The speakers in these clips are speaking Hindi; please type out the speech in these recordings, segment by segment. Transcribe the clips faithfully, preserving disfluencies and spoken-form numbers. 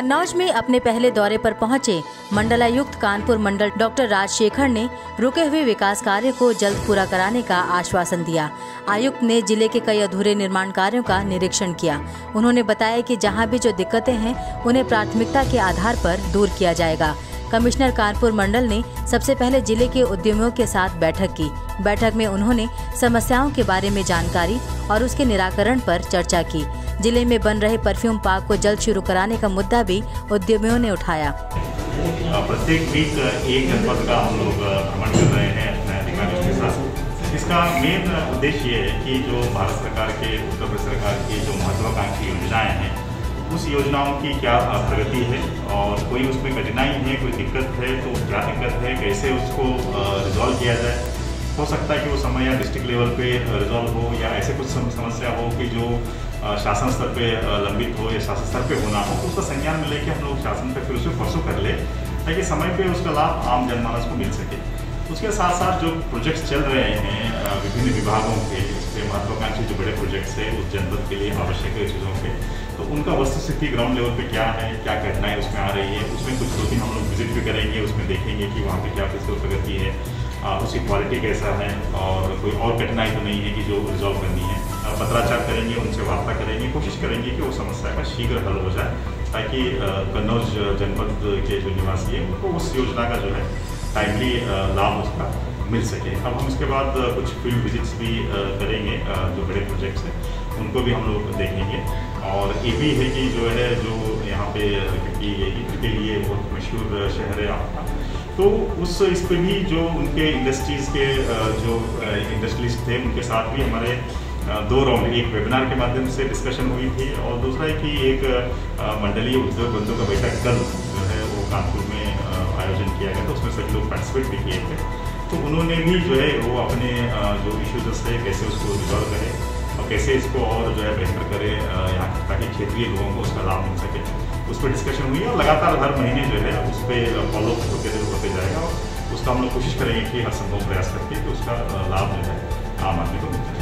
कन्नौज में अपने पहले दौरे पर पहुंचे मंडलायुक्त कानपुर मंडल डॉक्टर राज शेखर ने रुके हुए विकास कार्य को जल्द पूरा कराने का आश्वासन दिया। आयुक्त ने जिले के कई अधूरे निर्माण कार्यों का निरीक्षण किया। उन्होंने बताया कि जहां भी जो दिक्कतें हैं उन्हें प्राथमिकता के आधार पर दूर किया जाएगा। कमिश्नर कानपुर मंडल ने सबसे पहले जिले के उद्यमियों के साथ बैठक की। बैठक में उन्होंने समस्याओं के बारे में जानकारी और उसके निराकरण पर चर्चा की। जिले में बन रहे परफ्यूम पार्क को जल्द शुरू कराने का मुद्दा भी उद्यमियों ने उठाया। प्रत्येक वीक एक जनपद का हम लोग भ्रमण कर रहे हैं अपने अधिकारियों के साथ। इसका मेन उद्देश्य ये है कि जो भारत सरकार के उत्तर प्रदेश सरकार की जो महत्वाकांक्षी योजनाएं हैं उस योजनाओं की क्या प्रगति है और कोई उसमें कठिनाई है, कोई दिक्कत है तो क्या दिक्कत है, कैसे उसको रिजॉल्व किया जाए। हो सकता है कि वो समय या डिस्ट्रिक्ट लेवल पे रिजॉल्व हो या ऐसे कुछ समस्या हो कि जो शासन स्तर पे लंबित हो या शासन स्तर पे होना हो तो उसका संज्ञान में लेके हम लोग शासन पे फिर उसको परसों कर ले ताकि समय पे उसका लाभ आम जनमानस को मिल सके। उसके साथ साथ जो प्रोजेक्ट्स चल रहे हैं विभिन्न विभागों के, इसके महत्वाकांक्षी जो बड़े प्रोजेक्ट्स हैं उस जनपद के लिए आवश्यक है चीज़ों के, तो उनका वस्तुस्थिति ग्राउंड लेवल पे क्या है, क्या घटनाएं उसमें आ रही है, उसमें कुछ दो दिन हम लोग विजिट भी करेंगे। उसमें देखेंगे कि वहाँ पे क्या फिजिकल प्रगति है, आ, उसकी क्वालिटी कैसा है और कोई और कठिनाई तो नहीं है कि जो रिजॉल्व करनी है। पत्राचार करेंगे, उनसे वार्ता करेंगे, कोशिश करेंगे कि वो समस्या का शीघ्र हल हो जाए ताकि कन्नौज जनपद के जो निवासी हैं उनको उस योजना का जो है टाइमली लाभ उसका मिल सके। अब हम इसके बाद कुछ फील्ड विजिट्स भी करेंगे, जो बड़े प्रोजेक्ट्स हैं उनको भी हम लोग देखेंगे। और ये भी है कि जो है जो यहाँ पे क्योंकि ईंट के लिए बहुत मशहूर शहर है आपका, तो उस इस पर भी जो उनके इंडस्ट्रीज़ के जो इंडस्ट्रियलिस्ट थे उनके साथ भी हमारे दो राउंड, एक वेबिनार के माध्यम से डिस्कशन हुई थी और दूसरा है कि एक मंडलीय उद्योग बंधु का बैठक कल जो है वो कानपुर में आयोजन किया गया था, उसमें सभी लोग पार्टिसिपेट भी किए थे। तो उन्होंने भी जो है वो अपने जो इश्यूज है कैसे उसको रिजॉल्व करें और कैसे इसको और जो है बेहतर करें यहाँ ताकि क्षेत्रीय लोगों को उसका लाभ मिल सके, उस पर डिस्कशन हुई है। और लगातार हर महीने जो है उस पर फॉलोअप होते होते जाएगा और उसका हम लोग कोशिश करेंगे कि हर संभव प्रयास करके कि उसका लाभ जो है आम आदमी को मिलता है।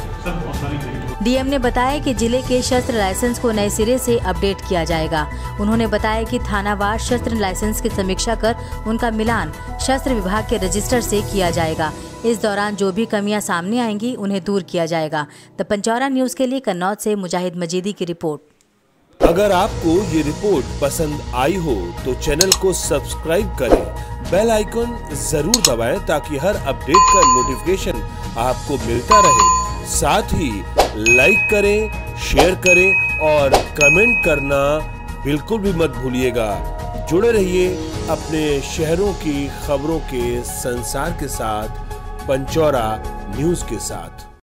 डीएम ने बताया कि जिले के शस्त्र लाइसेंस को नए सिरे से अपडेट किया जाएगा। उन्होंने बताया कि थानावार शस्त्र लाइसेंस की समीक्षा कर उनका मिलान शस्त्र विभाग के रजिस्टर से किया जाएगा। इस दौरान जो भी कमियां सामने आएंगी उन्हें दूर किया जाएगा। द पंचौरा न्यूज के लिए कन्नौज से मुजाहिद मजिदी की रिपोर्ट। अगर आपको ये रिपोर्ट पसंद आई हो तो चैनल को सब्सक्राइब करें, बेल आइकन जरूर दबाएं ताकि हर अपडेट का नोटिफिकेशन आपको मिलता रहे। साथ ही लाइक करें, शेयर करें और कमेंट करना बिल्कुल भी मत भूलिएगा। जुड़े रहिए अपने शहरों की खबरों के संसार के साथ, पंचौरा न्यूज़ के साथ।